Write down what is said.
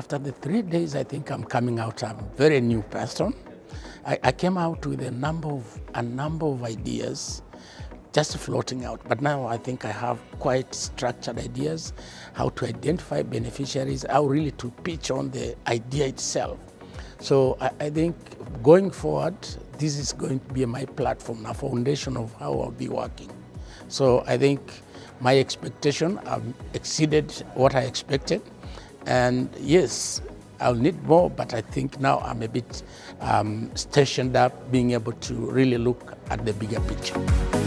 after the 3 days, I think I'm coming out a very new person. I came out with a number of ideas just floating out. But now I think I have quite structured ideas, how to identify beneficiaries, how really to pitch on the idea itself. So I think going forward, this is going to be my platform, a foundation of how I'll be working. So I think my expectation, I've exceeded what I expected. And yes, I'll need more, but I think now I'm a bit stationed up, being able to really look at the bigger picture.